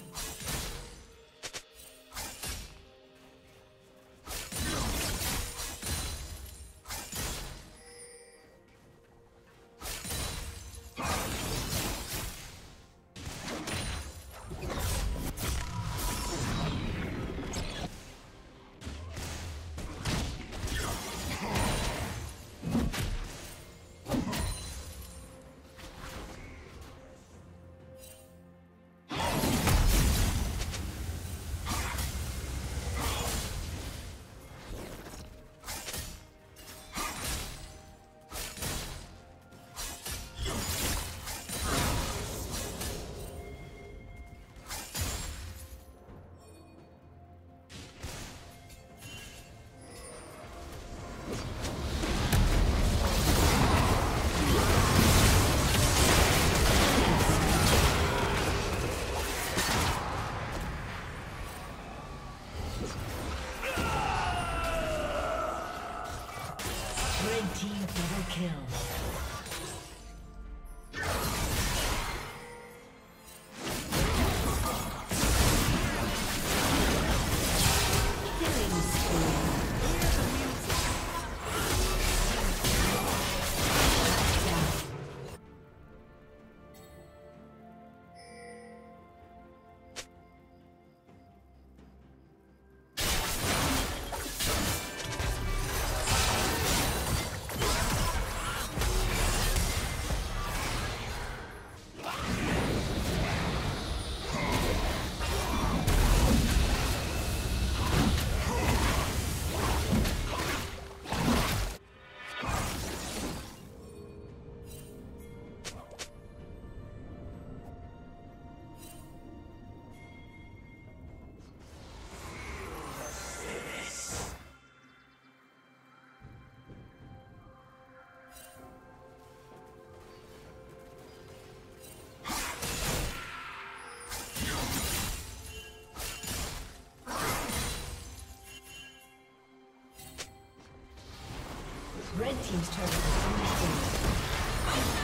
Red team's turret has been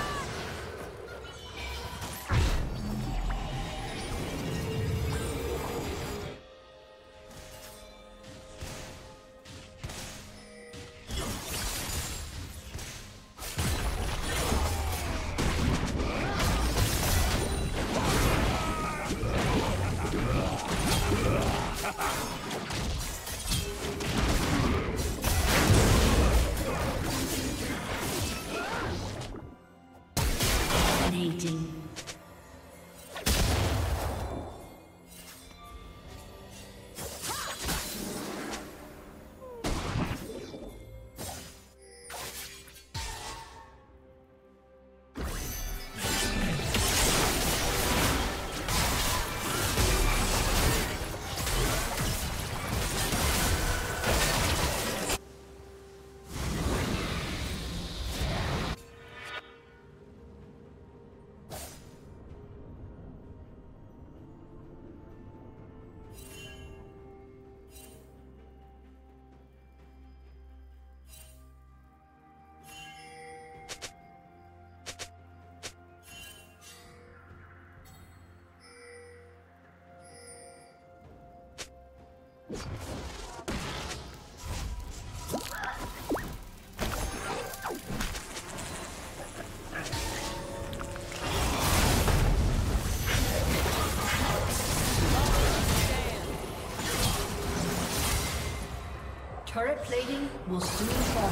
turret plating will soon fall.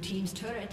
Blue team's turret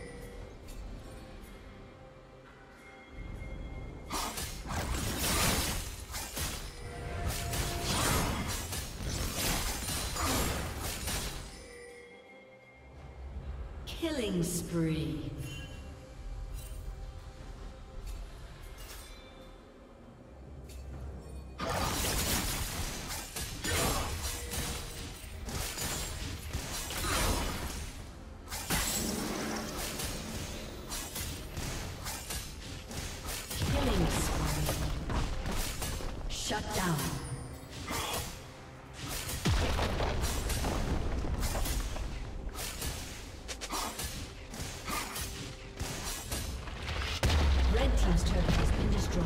Killing spree. Shut down. Red team's turret has been destroyed.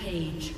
Page.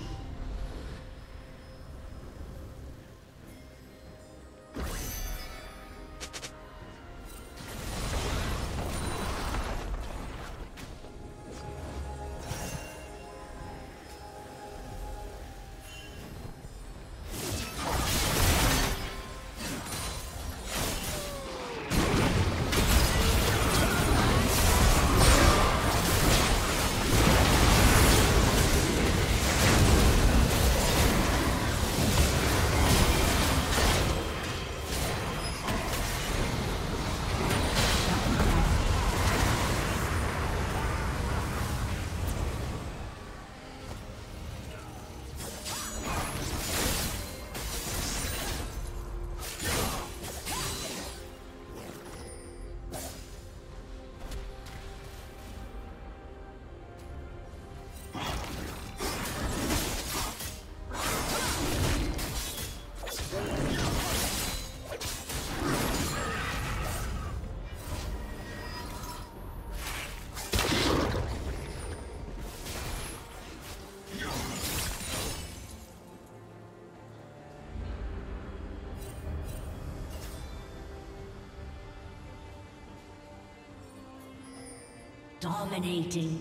Dominating.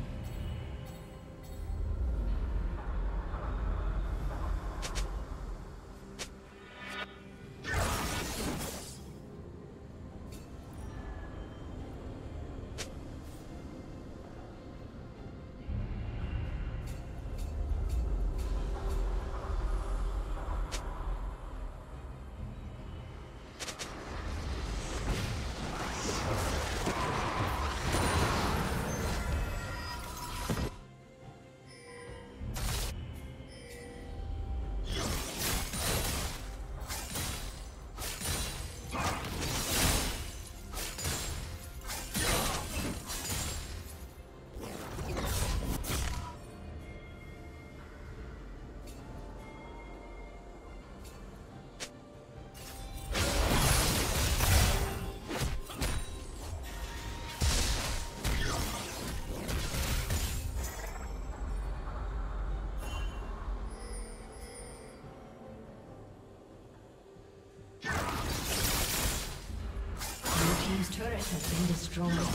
turret has been destroyed.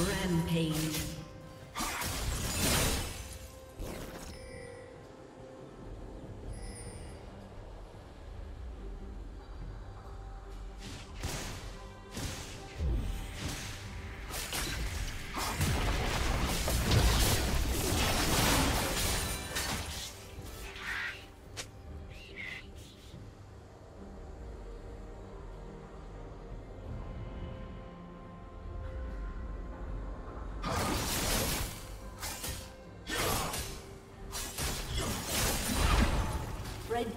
Rampage. The red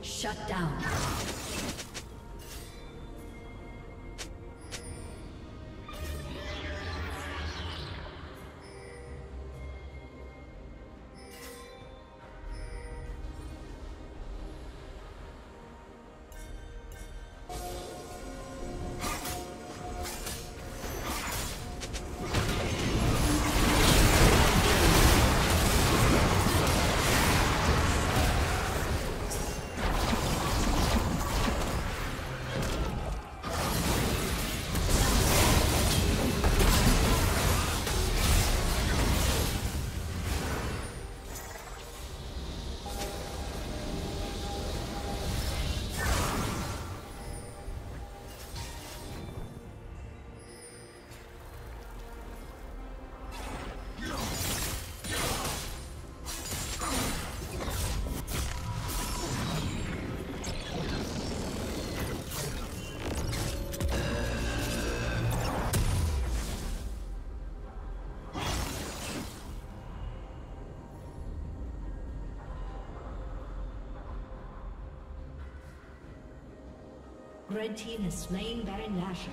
Shut down. red team has slain Baron Nashor.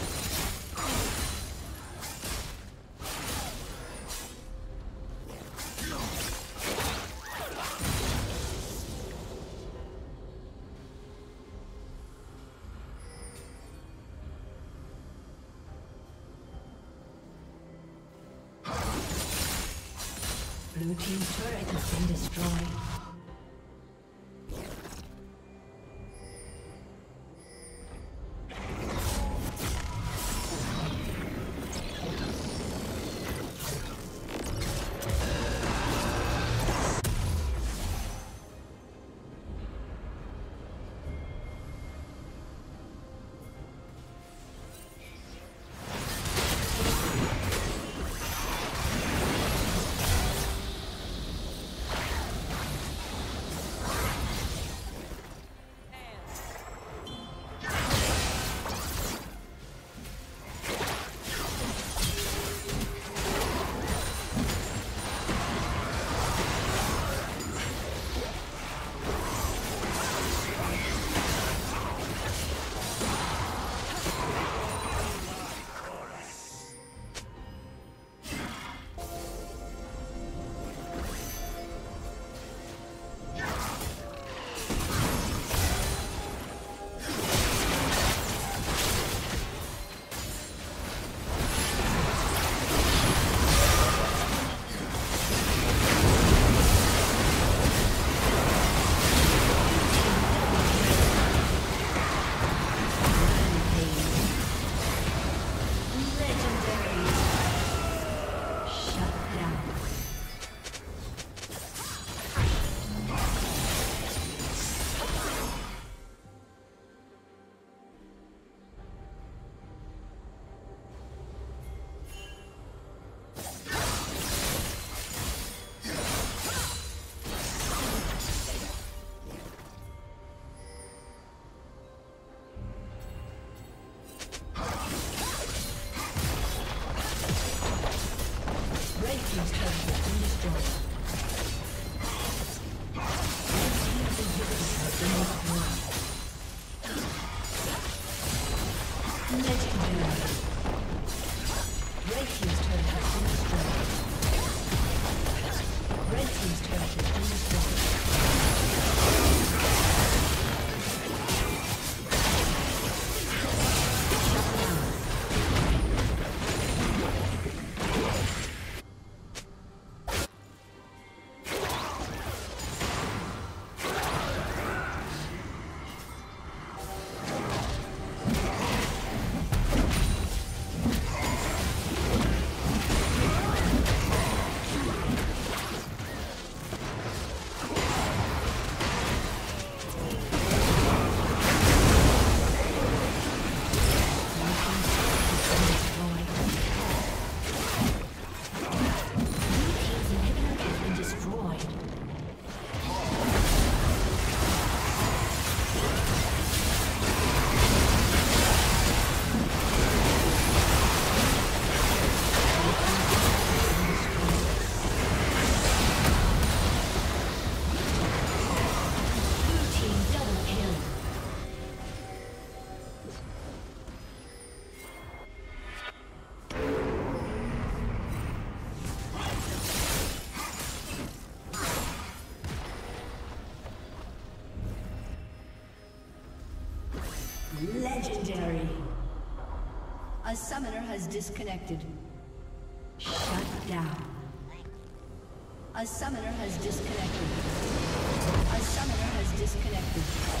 Team's turret has been destroyed. Blue team's turret has been destroyed. Legendary. A summoner has disconnected. Shut down. A summoner has disconnected. A summoner has disconnected.